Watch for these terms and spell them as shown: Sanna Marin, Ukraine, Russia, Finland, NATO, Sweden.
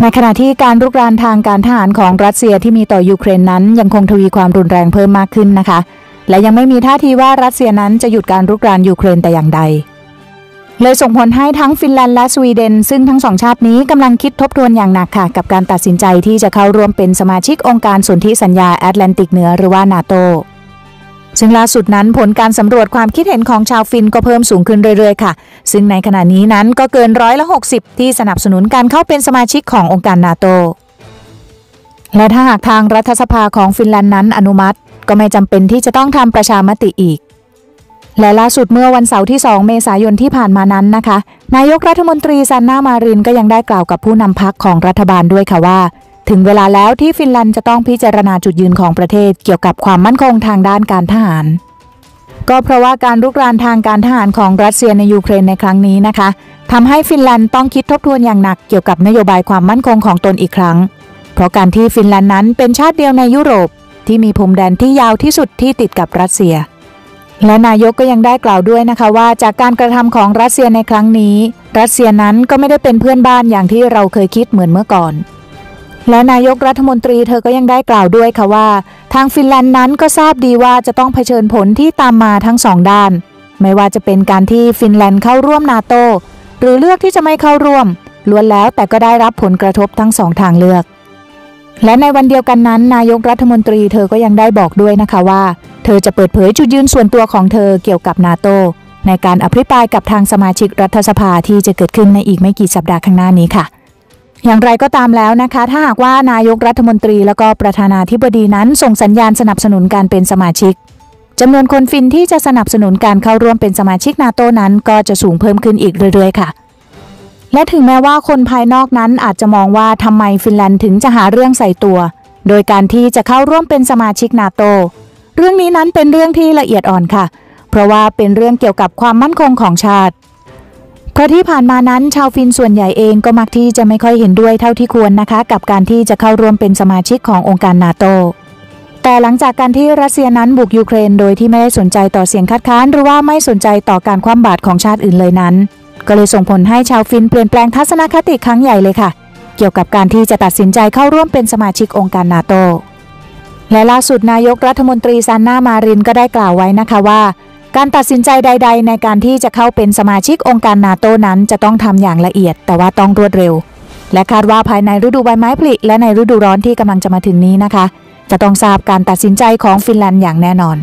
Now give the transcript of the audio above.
ในขณะที่การรุกรานทางการทหารของรัสเซียที่มีต่อยูเครนนั้นยังคงทวีความรุนแรงเพิ่มมากขึ้นนะคะและยังไม่มีท่าทีว่ารัสเซียนั้นจะหยุดการรุกรานยูเครนแต่อย่างใดเลยส่งผลให้ทั้งฟินแลนด์และสวีเดนซึ่งทั้งสองชาตินี้กำลังคิดทบทวนอย่างหนักค่ะกับการตัดสินใจที่จะเข้าร่วมเป็นสมาชิกองค์การสนธิสัญญาแอตแลนติกเหนือหรือว่านาโตซึ่งล่าสุดนั้นผลการสำรวจความคิดเห็นของชาวฟินก็เพิ่มสูงขึ้นเรื่อยๆค่ะซึ่งในขณะนี้นั้นก็เกิน60%ที่สนับสนุนการเข้าเป็นสมาชิกขององค์การนาโตและถ้าหากทางรัฐสภาของฟินแลนด์นั้นอนุมัติก็ไม่จำเป็นที่จะต้องทำประชามติอีกและล่าสุดเมื่อวันเสาร์ที่2 เมษายนที่ผ่านมานั้นนะคะนายกรัฐมนตรีซันนา มารินก็ยังได้กล่าวกับผู้นำพรรคของรัฐบาลด้วยค่ะว่าถึงเวลาแล้วที่ฟินแลนด์จะต้องพิจารณาจุดยืนของประเทศเกี่ยวกับความมั่นคงทางด้านการทหารก็เพราะว่าการรุกรานทางการทหารของรัสเซียในยูเครนในครั้งนี้นะคะทำให้ฟินแลนด์ต้องคิดทบทวนอย่างหนักเกี่ยวกับนโยบายความมั่นคงของตนอีกครั้งเพราะการที่ฟินแลนด์นั้นเป็นชาติเดียวในยุโรปที่มีพรมแดนที่ยาวที่สุดที่ติดกับรัสเซียและนายกก็ยังได้กล่าวด้วยนะคะว่าจากการกระทำของรัสเซียในครั้งนี้รัสเซียนั้นก็ไม่ได้เป็นเพื่อนบ้านอย่างที่เราเคยคิดเหมือนเมื่อก่อนและนายกรัฐมนตรีเธอก็ยังได้กล่าวด้วยค่ะว่าทางฟินแลนด์นั้นก็ทราบดีว่าจะต้องเผชิญผลที่ตามมาทั้งสองด้านไม่ว่าจะเป็นการที่ฟินแลนด์เข้าร่วมนาโตหรือเลือกที่จะไม่เข้าร่วมล้วนแล้วแต่ก็ได้รับผลกระทบทั้งสองทางเลือกและในวันเดียวกันนั้นนายกรัฐมนตรีเธอก็ยังได้บอกด้วยนะคะว่าเธอจะเปิดเผยจุดยืนส่วนตัวของเธอเกี่ยวกับนาโตในการอภิปรายกับทางสมาชิกรัฐสภาที่จะเกิดขึ้นในอีกไม่กี่สัปดาห์ข้างหน้านี้ค่ะอย่างไรก็ตามแล้วนะคะถ้าหากว่านายกรัฐมนตรีและก็ประธานาธิบดีนั้นส่งสัญญาณสนับสนุนการเป็นสมาชิกจำนวนคนฟินที่จะสนับสนุนการเข้าร่วมเป็นสมาชิกนาโตนั้นก็จะสูงเพิ่มขึ้นอีกเรื่อยๆค่ะและถึงแม้ว่าคนภายนอกนั้นอาจจะมองว่าทำไมฟินแลนด์ถึงจะหาเรื่องใส่ตัวโดยการที่จะเข้าร่วมเป็นสมาชิกนาโตเรื่องนี้นั้นเป็นเรื่องที่ละเอียดอ่อนค่ะเพราะว่าเป็นเรื่องเกี่ยวกับความมั่นคงของชาติเพราะที่ผ่านมานั้นชาวฟินส่วนใหญ่เองก็มักที่จะไม่ค่อยเห็นด้วยเท่าที่ควรนะคะกับการที่จะเข้าร่วมเป็นสมาชิกขององค์การนาโตแต่หลังจากการที่รัสเซียนั้นบุกยูเครนโดยที่ไม่ได้สนใจต่อเสียงคัดค้านหรือว่าไม่สนใจต่อการคว่ำบาตรของชาติอื่นเลยนั้นก็เลยส่งผลให้ชาวฟินเปลี่ยนแปลงทัศนคติครั้งใหญ่เลยค่ะเกี่ยวกับการที่จะตัดสินใจเข้าร่วมเป็นสมาชิกองค์การนาโตและล่าสุดนายกรัฐมนตรีซันนา มารินก็ได้กล่าวไว้นะคะว่าการตัดสินใจใดๆในการที่จะเข้าเป็นสมาชิกองค์การนาโตนั้นจะต้องทำอย่างละเอียดแต่ว่าต้องรวดเร็วและคาดว่าภายในฤดูใบไม้ผลิและในฤดูร้อนที่กำลังจะมาถึงนี้นะคะจะต้องทราบการตัดสินใจของฟินแลนด์อย่างแน่นอน